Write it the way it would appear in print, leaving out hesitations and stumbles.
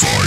fire.